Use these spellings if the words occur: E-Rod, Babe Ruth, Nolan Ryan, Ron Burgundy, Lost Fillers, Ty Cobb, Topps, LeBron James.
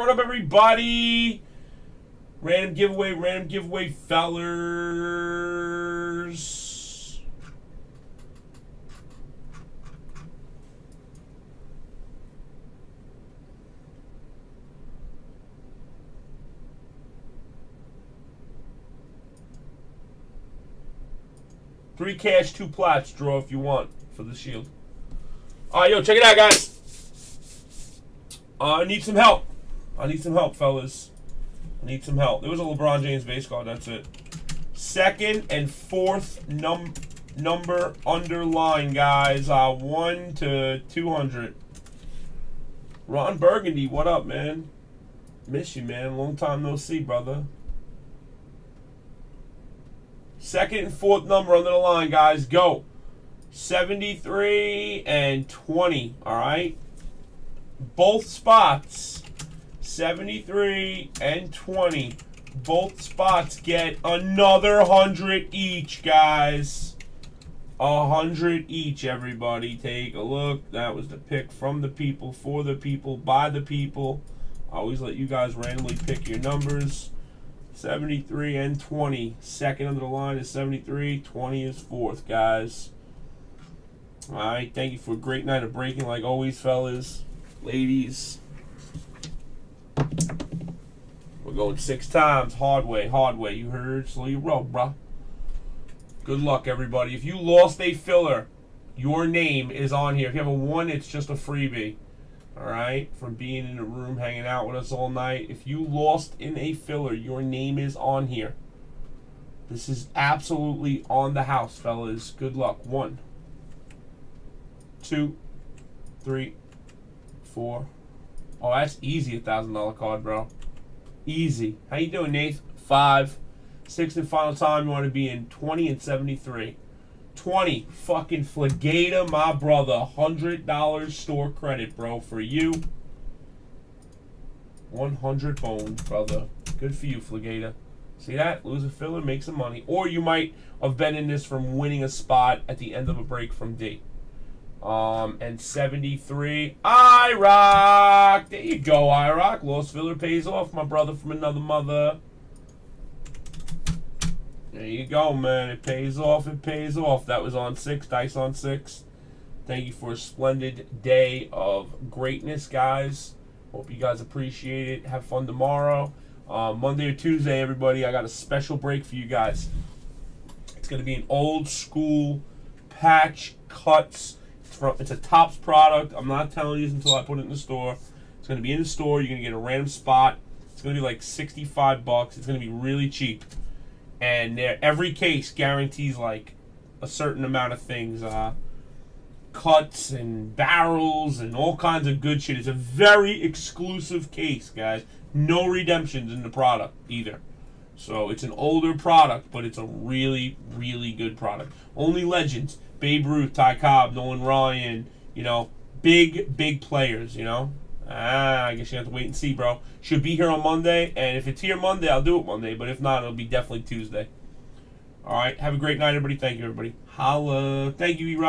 What up, everybody? Random giveaway, fellers. Three cash, two plots. Draw if you want for the shield. All right, yo, check it out, guys. I need some help. I need some help, fellas. I need some help. There was a LeBron James base card. That's it. Second and fourth number underline, guys. 1 to 200. Ron Burgundy, what up, man? Miss you, man. Long time no see, brother. Second and fourth number under the line, guys. Go. 73 and 20. All right. Both spots, 73 and 20. Both spots get another 100 each, guys. 100 each, everybody. Take a look. That was the pick from the people, for the people, by the people. I always let you guys randomly pick your numbers. 73 and 20. Second under the line is 73. 20 is fourth, guys. All right. Thank you for a great night of breaking, like always, fellas. Ladies, we're going 6 times. Hard way, you heard? Slow your roll, bruh. Good luck, everybody. If you lost a filler, your name is on here. If you have a 1, it's just a freebie. All right? From being in the room, hanging out with us all night. If you lost in a filler, your name is on here. This is absolutely on the house, fellas. Good luck. 1, 2, 3. 4. Oh, that's easy, $1,000 card, bro. Easy. How you doing, Nate? 5. 6th and final time. You want to be in 20 and 73. 20. Fucking Flagada, my brother. $100 store credit, bro, for you. 100 bones, brother. Good for you, Flagada. See that? Lose a filler, make some money. Or you might have been in this from winning a spot at the end of a break from D. And 73. I rock. There you go, I rock. Lost filler pays off, my brother from another mother. There you go, man. It pays off. It pays off. That was on 6. Dice on 6. Thank you for a splendid day of greatness, guys. Hope you guys appreciate it. Have fun tomorrow. Monday or Tuesday, everybody. I got a special break for you guys. It's gonna be an old school patch cuts. It's a Topps product. I'm not telling you until I put it in the store. It's going to be in the store. You're going to get a random spot. It's going to be like $65. It's going to be really cheap. And every case guarantees like a certain amount of things. Cuts and barrels and all kinds of good shit. It's a very exclusive case, guys. No redemptions in the product either. So it's an older product, but it's a really, really good product. Only legends. Babe Ruth, Ty Cobb, Nolan Ryan, you know, big players, you know. I guess you have to wait and see, bro. Should be here on Monday, and if it's here Monday, I'll do it Monday, but if not, it'll be definitely Tuesday. All right, have a great night, everybody. Thank you, everybody. Holla. Thank you, E-Rod.